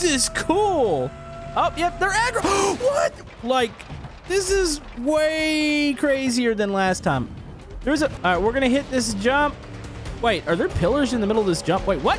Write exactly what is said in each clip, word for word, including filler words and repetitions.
This is cool. Oh, yep, they're aggro. What? Like, this is way crazier than last time. There's a... All right, we're going to hit this jump. Wait, are there pillars in the middle of this jump? Wait, what?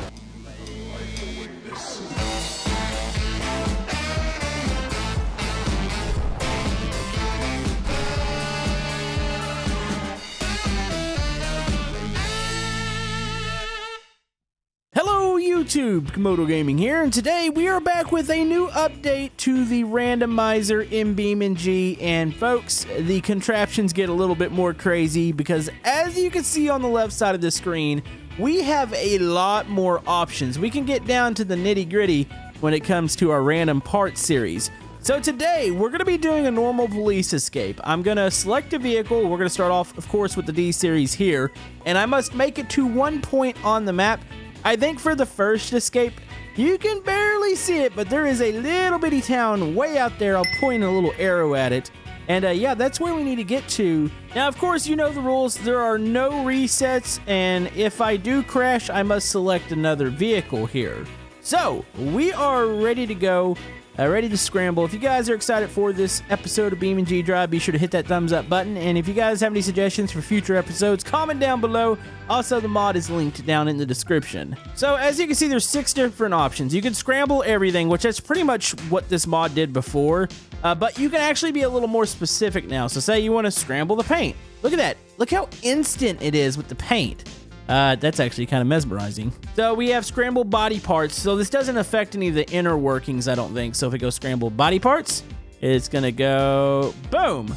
YouTube, Camodo Gaming here, and today we are back with a new update to the randomizer in BeamNG, and folks, the contraptions get a little bit more crazy because, as you can see on the left side of the screen, we have a lot more options. We can get down to the nitty-gritty when it comes to our random part series. So today we're going to be doing a normal police escape. I'm going to select a vehicle. We're going to start off, of course, with the D series here, and I must make it to one point on the map. I think for the first escape, you can barely see it, but there is a little bitty town way out there. I'll point a little arrow at it. And uh, yeah, that's where we need to get to. Now, of course, you know the rules. There are no resets, and if I do crash, I must select another vehicle here. So we are ready to go, uh, ready to scramble. If you guys are excited for this episode of BeamNG Drive, be sure to hit that thumbs up button. And if you guys have any suggestions for future episodes, comment down below. Also, the mod is linked down in the description. So as you can see, there's six different options. You can scramble everything, which that's pretty much what this mod did before, uh, but you can actually be a little more specific now. So say you want to scramble the paint. Look at that. Look how instant it is with the paint. Uh, that's actually kind of mesmerizing. So we have scramble body parts. So this doesn't affect any of the inner workings, I don't think. So if it goes scramble body parts, it's gonna go boom.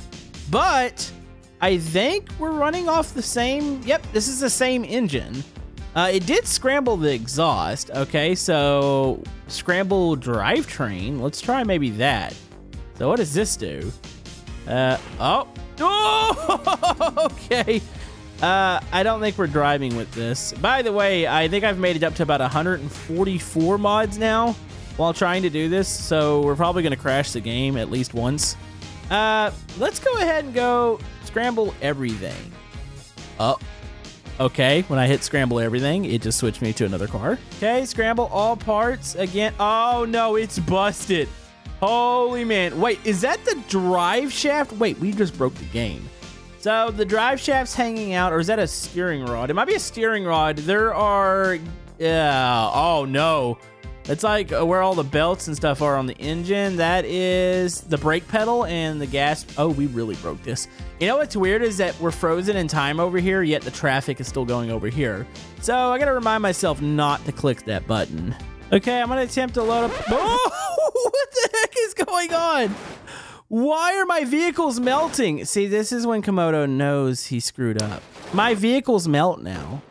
But I think we're running off the same. Yep, this is the same engine. Uh, it did scramble the exhaust. Okay, so scramble drivetrain. Let's try maybe that. So what does this do? Uh, oh, oh, okay. Uh, I don't think we're driving with this. By the way, I think I've made it up to about one hundred forty-four mods now while trying to do this, so we're probably going to crash the game at least once. Uh, let's go ahead and go scramble everything. Oh, okay. When I hit scramble everything, it just switched me to another car. Okay, scramble all parts again. Oh, no, it's busted. Holy man. Wait, is that the drive shaft? Wait, we just broke the game. So the drive shaft's hanging out, or is that a steering rod? It might be a steering rod. There are, yeah, oh no. It's like where all the belts and stuff are on the engine. That is the brake pedal and the gas. Oh, we really broke this. You know what's weird is that we're frozen in time over here, yet the traffic is still going over here. So I gotta remind myself not to click that button. Okay, I'm gonna attempt to load up. Oh, what the heck is going on? Why are my vehicles melting? See, this is when Camodo knows he screwed up. My vehicles melt now.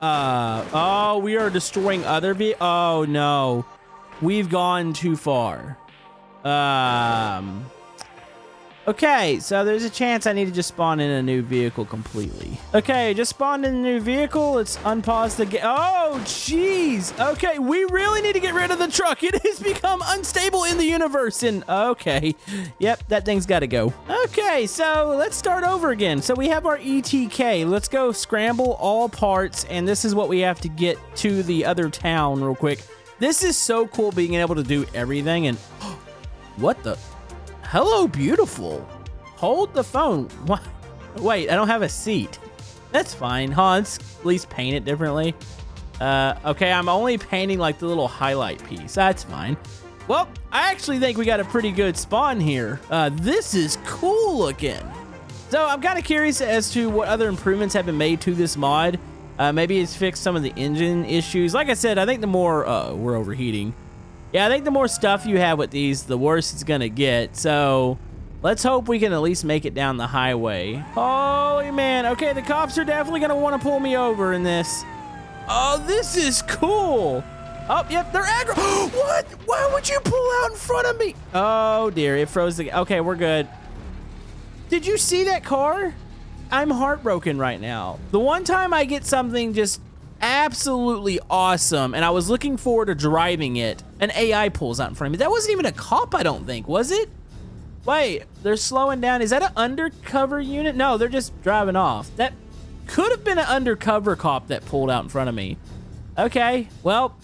Uh, oh, we are destroying other ve- Oh, no. We've gone too far. Um. Okay, so there's a chance I need to just spawn in a new vehicle completely. Okay, just spawned in a new vehicle. Let's unpause the game. Oh, jeez. Okay, we really need to get rid of the truck. It has become unstable in the universe. And okay, yep, that thing's got to go. Okay, so let's start over again. So we have our E T K. Let's go scramble all parts. And this is what we have to get to the other town real quick. This is so cool being able to do everything. And what the... Hello, beautiful. Hold the phone. What? Wait, I don't have a seat. That's fine, Hans. At least paint it differently. Uh, okay, I'm only painting like the little highlight piece. That's fine. Well, I actually think we got a pretty good spawn here. Uh, this is cool looking. So I'm kind of curious as to what other improvements have been made to this mod. Uh, maybe it's fixed some of the engine issues. Like I said, I think the more... Uh, we're overheating. Yeah, I think the more stuff you have with these, the worse it's gonna get. So let's hope we can at least make it down the highway. Holy man. Okay, the cops are definitely gonna want to pull me over in this. Oh, this is cool. Oh, yep, they're aggro. What? Why would you pull out in front of me? Oh dear, it froze the... Okay, we're good. Did you see that car? I'm heartbroken right now. The one time I get something just absolutely awesome, and I was looking forward to driving it, an A I pulls out in front of me. That wasn't even a cop, I don't think, was it? Wait, they're slowing down. Is that an undercover unit? No, they're just driving off. That could have been an undercover cop that pulled out in front of me. Okay, well,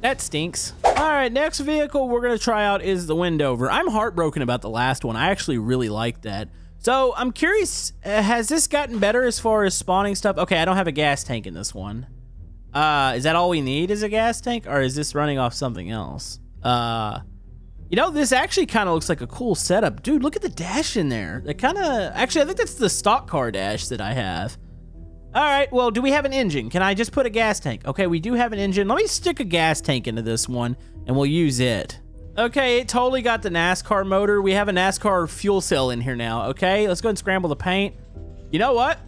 that stinks. Alright, next vehicle we're going to try out is the Wendover. I'm heartbroken about the last one. I actually really liked that. So, I'm curious, uh, has this gotten better as far as spawning stuff? Okay, I don't have a gas tank in this one. Uh, is that all we need is a gas tank? Or is this running off something else? Uh, you know, this actually kind of looks like a cool setup. Dude, look at the dash in there. It kind of... Actually, I think that's the stock car dash that I have. All right, well, do we have an engine? Can I just put a gas tank? Okay, we do have an engine. Let me stick a gas tank into this one, and we'll use it. Okay, it totally got the NASCAR motor. We have a NASCAR fuel cell in here now, okay? Let's go ahead and scramble the paint. You know what?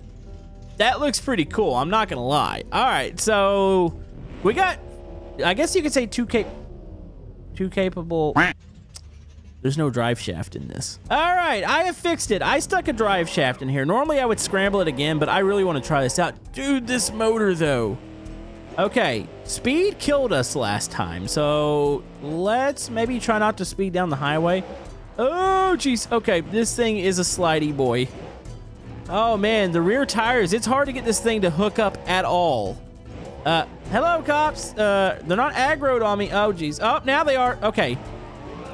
That looks pretty cool. I'm not going to lie. All right, so we got, I guess you could say two, cap two capable... There's no drive shaft in this. All right, I have fixed it. I stuck a drive shaft in here. Normally, I would scramble it again, but I really want to try this out. Dude, this motor, though. Okay, speed killed us last time, so let's maybe try not to speed down the highway. Oh, jeez. Okay, this thing is a slidey boy. Oh, man, the rear tires. It's hard to get this thing to hook up at all. Uh, hello, cops. Uh, they're not aggroed on me. Oh, jeez. Oh, now they are. Okay.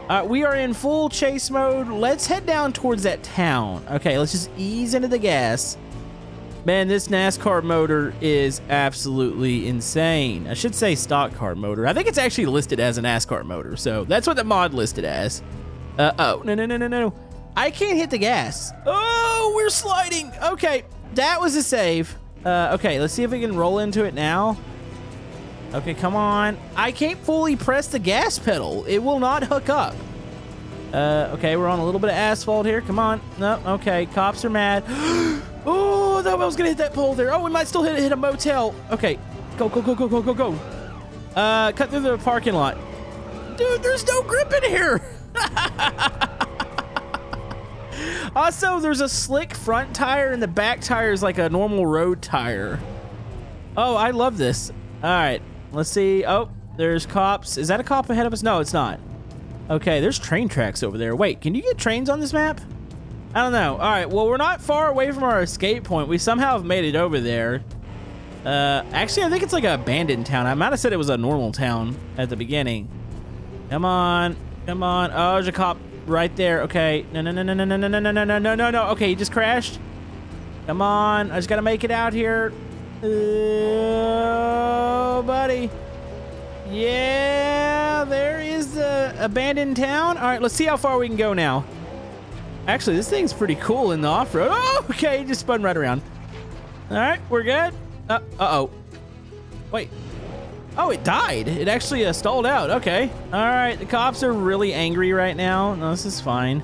Uh, we are in full chase mode. Let's head down towards that town. Okay, let's just ease into the gas. Man, this NASCAR motor is absolutely insane. I should say stock car motor. I think it's actually listed as a NASCAR motor, so that's what the mod listed as. Uh oh, no, no, no, no, no. I can't hit the gas. Oh, we're sliding. Okay, that was a save. Uh, okay, let's see if we can roll into it now. Okay, come on. I can't fully press the gas pedal. It will not hook up. Uh, okay, we're on a little bit of asphalt here. Come on. No, okay. Cops are mad. Oh, I was going to hit that pole there. Oh, we might still hit, hit a motel. Okay. Go, go, go, go, go, go, go. Uh, cut through the parking lot. Dude, there's no grip in here. Also, there's a slick front tire, and the back tire is like a normal road tire. Oh, I love this. All right. Let's see. Oh, there's cops. Is that a cop ahead of us? No, it's not. Okay, there's train tracks over there. Wait, can you get trains on this map? I don't know. All right, well, we're not far away from our escape point. We somehow have made it over there. Uh, actually, I think it's like an abandoned town. I might have said it was a normal town at the beginning. Come on. Come on. Oh, there's a cop right there. Okay. No, no, no, no, no, no, no, no, no, no, no, no, no. Okay, he just crashed. Come on. I just got to make it out here. Oh, buddy. Yeah, there is the abandoned town. All right, let's see how far we can go now. Actually, this thing's pretty cool in the off-road. Oh, okay, just spun right around. All right, we're good. Uh, uh-oh. Wait. Oh, it died. It actually uh, stalled out. Okay. All right, the cops are really angry right now. No, this is fine.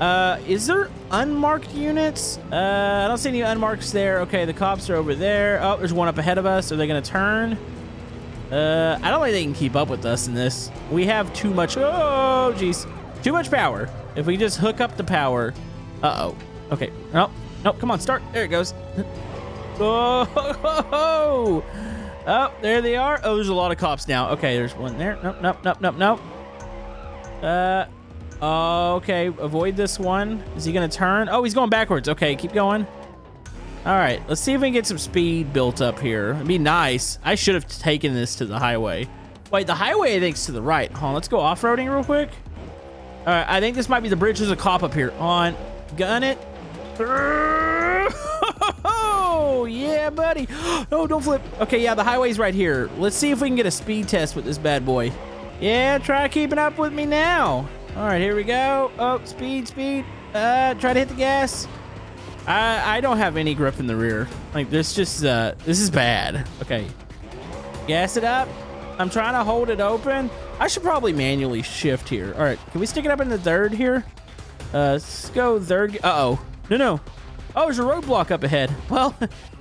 Uh, is there unmarked units? Uh, I don't see any unmarks there. Okay, the cops are over there. Oh, there's one up ahead of us. Are they going to turn? Uh, I don't think they can keep up with us in this. We have too much... Oh, jeez. Too much power. If we just hook up the power... Uh-oh. Okay. Oh, no, come on, start. There it goes. Oh, ho, ho, ho. Oh, there they are. Oh, there's a lot of cops now. Okay, there's one there. Nope, nope, nope, nope, nope. Uh... Uh, okay, avoid this one. Is he gonna turn? Oh, he's going backwards. Okay, keep going. All right, let's see if we can get some speed built up here. It'd be nice. I should have taken this to the highway. Wait, the highway, I think, is to the right. Hold on, let's go off-roading real quick. All right, I think this might be the bridge. There's a cop up here. On, gun it. Oh, yeah, buddy. No, don't flip. Okay, yeah, the highway's right here. Let's see if we can get a speed test with this bad boy. Yeah, try keeping up with me now. All right, here we go. Oh, speed, speed. Uh, try to hit the gas. I I don't have any grip in the rear. Like this, just uh, this is bad. Okay, gas it up. I'm trying to hold it open. I should probably manually shift here. All right, can we stick it up in the third here? Uh, let's go third. Uh oh, no no. Oh, there's a roadblock up ahead. Well,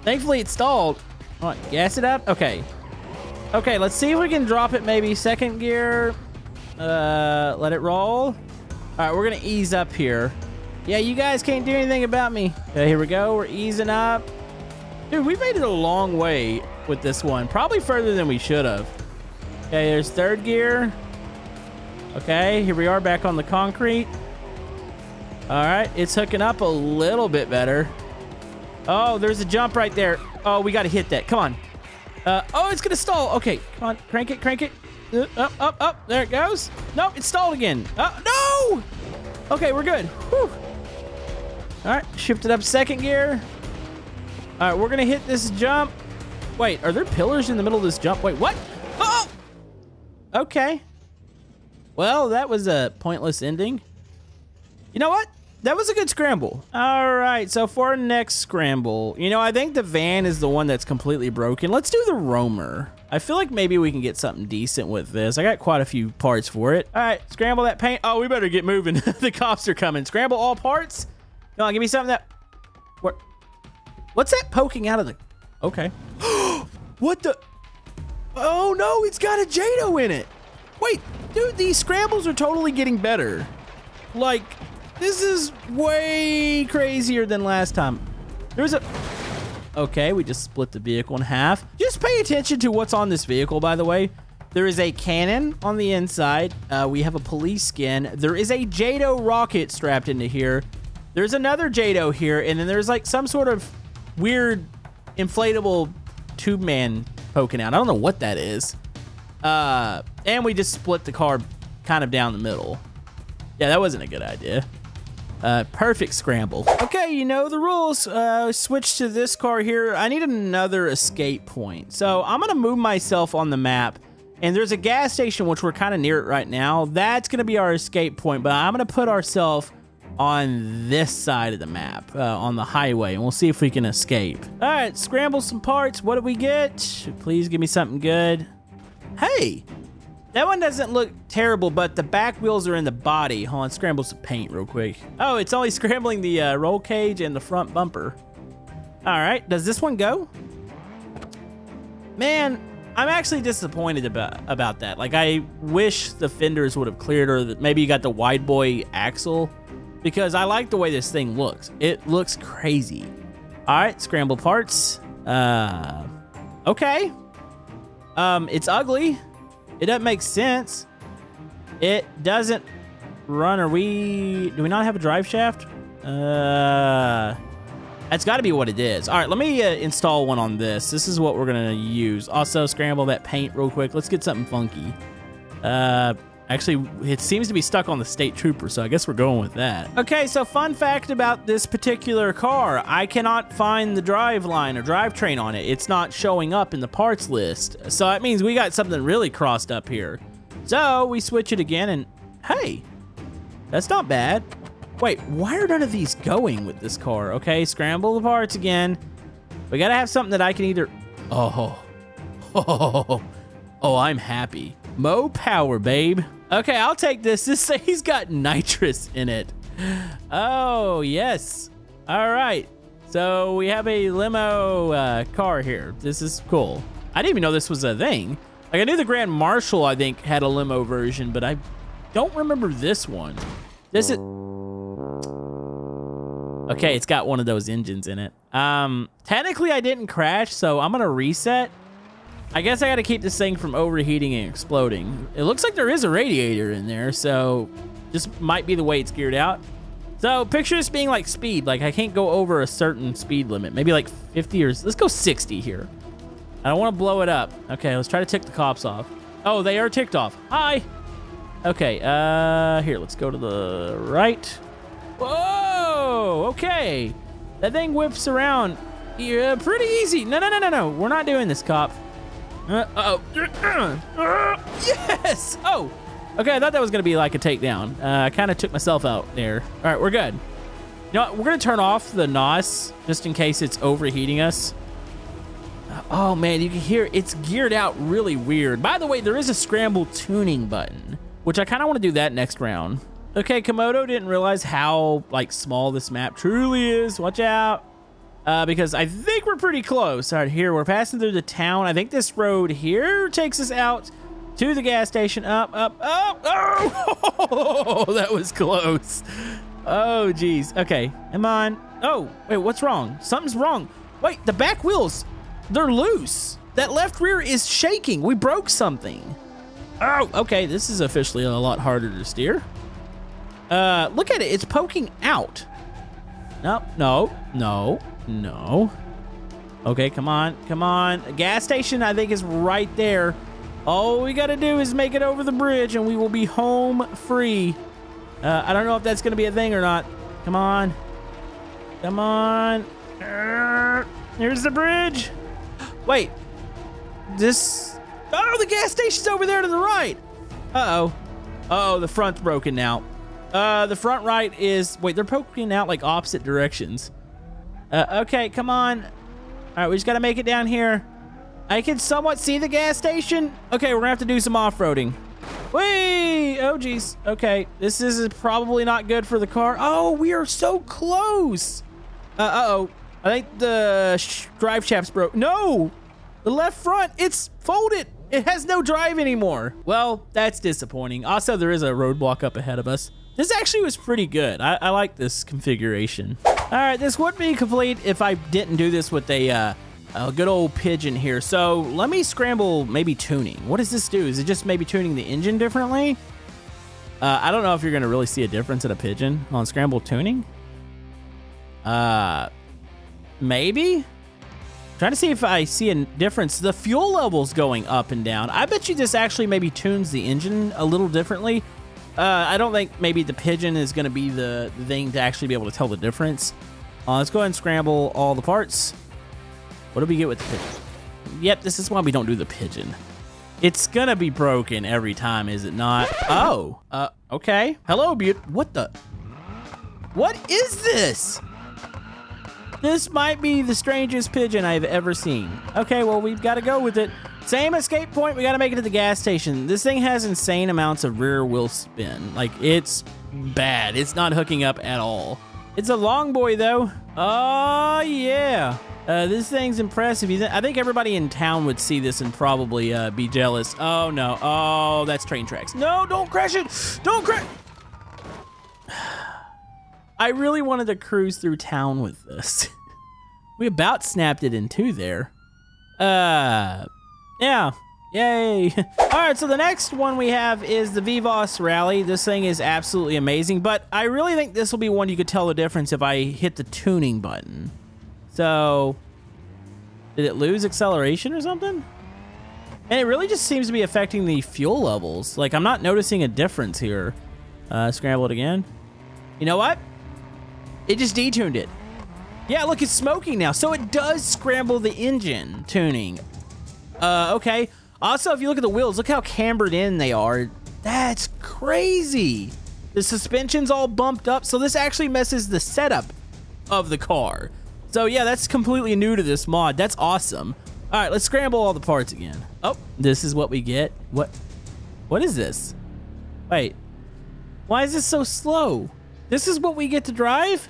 thankfully it stalled. All right, gas it up. Okay. Okay, let's see if we can drop it maybe second gear. Uh, let it roll. All right, we're gonna ease up here. Yeah, you guys can't do anything about me. Okay, here we go. We're easing up. Dude, we made it a long way with this one. Probably further than we should have. Okay, there's third gear. Okay, here we are back on the concrete. All right, it's hooking up a little bit better. Oh, there's a jump right there. Oh, we gotta hit that. Come on. Uh, oh, it's gonna stall. Okay, come on. Crank it, crank it. Uh, up, up, up. There it goes. No, it's stalled again. Uh, no! Okay, we're good. Whew. All right, shifted up second gear. All right, we're going to hit this jump. Wait, are there pillars in the middle of this jump? Wait, what? Oh! Okay. Well, that was a pointless ending. You know what? That was a good scramble. All right, so for our next scramble, you know, I think the van is the one that's completely broken. Let's do the roamer. I feel like maybe we can get something decent with this. I got quite a few parts for it. All right, scramble that paint. Oh, we better get moving. The cops are coming. Scramble all parts. Come on, give me something that... What? What's that poking out of the... Okay. What the... Oh, no, it's got a J A T O in it. Wait, dude, these scrambles are totally getting better. Like... This is way crazier than last time. There was a... Okay, we just split the vehicle in half. Just pay attention to what's on this vehicle, by the way. There is a cannon on the inside. Uh, we have a police skin. There is a J A T O rocket strapped into here. There's another J A T O here. And then there's like some sort of weird inflatable tube man poking out. I don't know what that is. Uh, and we just split the car kind of down the middle. Yeah, that wasn't a good idea. Uh, perfect scramble. Okay, you know the rules. Uh, switch to this car here. I need another escape point. So I'm gonna move myself on the map, and there's a gas station, which we're kind of near it right now. That's gonna be our escape point, but I'm gonna put ourselves on this side of the map, uh, on the highway, and we'll see if we can escape. All right, scramble some parts. What did we get? Please give me something good. Hey! That one doesn't look terrible, but the back wheels are in the body. Hold on, scramble some paint real quick. Oh, it's only scrambling the uh, roll cage and the front bumper. All right, does this one go? Man, I'm actually disappointed about, about that. Like, I wish the fenders would have cleared, or that maybe you got the wide boy axle, because I like the way this thing looks. It looks crazy. All right, scramble parts. Uh, okay. Um, it's ugly. It doesn't make sense. It doesn't run. Are we... Do we not have a drive shaft? Uh, that's got to be what it is. All right, let me uh, install one on this. This is what we're going to use. Also, scramble that paint real quick. Let's get something funky. Uh, actually, it seems to be stuck on the state trooper, so I guess we're going with that. Okay, so fun fact about this particular car. I cannot find the drive line or drivetrain on it. It's not showing up in the parts list. So that means we got something really crossed up here. So we switch it again, and hey, that's not bad. Wait, why are none of these going with this car? Okay, scramble the parts again. We gotta have something that I can either... Oh, oh, oh, oh, oh I'm happy. Mo power, babe. Okay, I'll take this. This thing's got nitrous in it. Oh, yes. All right. So we have a limo uh, car here. This is cool. I didn't even know this was a thing. Like, I knew the Grand Marshal, I think, had a limo version, but I don't remember this one. This is... Okay, it's got one of those engines in it. Um, technically, I didn't crash, so I'm going to reset. I guess I gotta keep this thing from overheating and exploding. It looks like there is a radiator in there, so this might be the way it's geared out. So picture this being like speed. Like, I can't go over a certain speed limit. Maybe like fifty or... Let's go sixty here. I don't want to blow it up. Okay, let's try to tick the cops off. Oh, they are ticked off. Hi! Okay, uh... Here, let's go to the right. Whoa! Okay! That thing whips around. Yeah, pretty easy. No, no, no, no, no. We're not doing this, cop. Uh, uh oh. Uh, yes! Oh! Okay, I thought that was going to be like a takedown. Uh, I kind of took myself out there. All right, we're good. You know what? We're going to turn off the N O S just in case it's overheating us. Oh, man, you can hear it's geared out really weird. By the way, there is a scramble tuning button, which I kind of want to do that next round. Okay, Camodo didn't realize how like small this map truly is. Watch out. Uh, because I think we're pretty close. All right, here, we're passing through the town. I think this road here takes us out to the gas station. Up, up, up. Oh, oh that was close. Oh, geez. Okay, come on. Oh, wait, what's wrong? Something's wrong. Wait, the back wheels, they're loose. That left rear is shaking. We broke something. Oh, okay, this is officially a lot harder to steer. Uh, look at it, it's poking out. No, no, no. No. Okay, come on, come on. A gas station, I think, is right there. All we got to do is make it over the bridge and we will be home free. Uh, I don't know if that's going to be a thing or not. Come on. Come on. Here's the bridge. Wait. This... Oh, the gas station's over there to the right. Uh-oh. Uh-oh, the front's broken out. Uh, the front right is... Wait, they're poking out like opposite directions. Uh, okay, come on. All right, we just got to make it down here. I can somewhat see the gas station. Okay, we're gonna have to do some off-roading. Whee! Oh, geez. Okay, this is probably not good for the car. Oh, we are so close. Uh, uh-oh. I think the sh drive shafts broke. No! The left front, it's folded. It has no drive anymore. Well, that's disappointing. Also, there is a roadblock up ahead of us. This actually was pretty good. I, I like this configuration. All right, this would be complete if I didn't do this with a... Uh, A good old pigeon here. So let me scramble maybe tuning. What does this do? Is it just maybe tuning the engine differently? Uh, I don't know if you're going to really see a difference in a pigeon on scramble tuning. Uh, maybe? I'm trying to see if I see a difference. The fuel level's going up and down. I bet you this actually maybe tunes the engine a little differently. Uh, I don't think maybe the pigeon is going to be the thing to actually be able to tell the difference. Uh, let's go ahead and scramble all the parts. What do we get with the pigeon? Yep, this is why we don't do the pigeon. It's gonna be broken every time, is it not? Oh, uh, okay. Hello, beaut. What the? What is this? This might be the strangest pigeon I've ever seen. Okay, well, we've got to go with it. Same escape point. We got to make it to the gas station. This thing has insane amounts of rear wheel spin. Like, it's bad. It's not hooking up at all. It's a long boy, though. Oh, yeah. Uh, this thing's impressive. You th I think everybody in town would see this and probably uh, be jealous. Oh, no. Oh, that's train tracks. No, don't crash it. Don't crash. I really wanted to cruise through town with this. We about snapped it in two there. Uh, yeah. Yay. All right, so the next one we have is the Vivos Rally. This thing is absolutely amazing, but I really think this will be one you could tell the difference if I hit the tuning button. So, did it lose acceleration or something? And it really just seems to be affecting the fuel levels. Like, I'm not noticing a difference here. Uh, scramble it again. You know what? It just detuned it. Yeah, look, it's smoking now. So it does scramble the engine tuning. Uh, okay. Also, if you look at the wheels, look how cambered in they are. That's crazy. The suspension's all bumped up. So this actually messes the setup of the car. So yeah, that's completely new to this mod. That's awesome. All right, let's scramble all the parts again. Oh, this is what we get. What? What is this? Wait, why is this so slow? This is what we get to drive?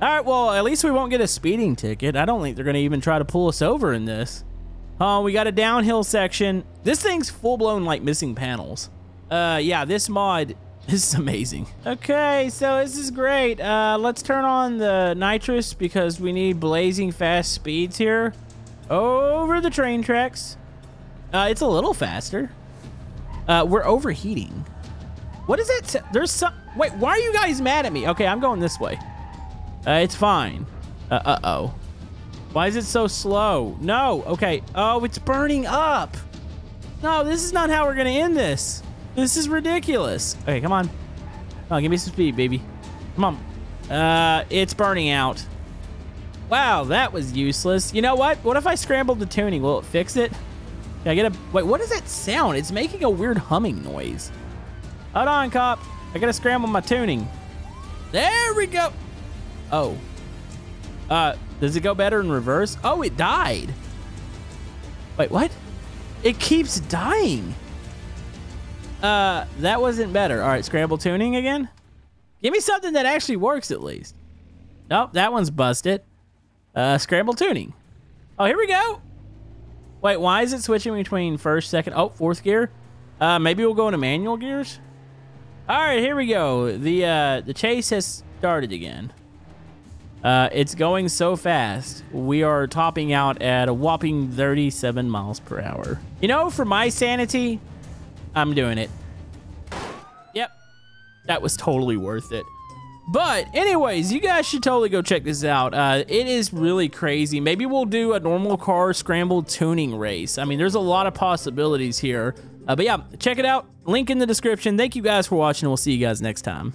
All right, well, at least we won't get a speeding ticket. I don't think they're gonna even try to pull us over in this. Oh, uh, we got a downhill section. This thing's full-blown like missing panels. Uh, yeah, this mod, this is amazing. Okay, so this is great. Uh, let's turn on the nitrous because we need blazing fast speeds here. Over the train tracks. Uh, it's a little faster. Uh, we're overheating. What is it? There's some... Wait, why are you guys mad at me? Okay, I'm going this way. Uh, it's fine. Uh, uh-oh. Why is it so slow? No, okay. Oh, it's burning up. No, this is not how we're gonna end this. This is ridiculous. Okay, come on. Oh, give me some speed, baby. Come on. Uh, it's burning out. Wow, that was useless. You know what? What if I scrambled the tuning? Will it fix it? Can I get a... Wait, what is that sound? It's making a weird humming noise. Hold on, cop. I gotta scramble my tuning. There we go. Oh. Uh, does it go better in reverse? Oh, it died. Wait, what? It keeps dying. Uh, that wasn't better. All right, scramble tuning again. Give me something that actually works at least. Nope, that one's busted. Uh, scramble tuning. Oh, here we go. Wait, why is it switching between first, second, oh, fourth gear? Uh, maybe we'll go into manual gears. All right, here we go. The, uh, the chase has started again. Uh, it's going so fast. We are topping out at a whopping thirty-seven miles per hour. You know, for my sanity, I'm doing it. Yep. That was totally worth it. But anyways, you guys should totally go check this out. Uh, it is really crazy. Maybe we'll do a normal car scramble tuning race. I mean, there's a lot of possibilities here. Uh, but yeah, check it out. Link in the description. Thank you guys for watching, and we'll see you guys next time.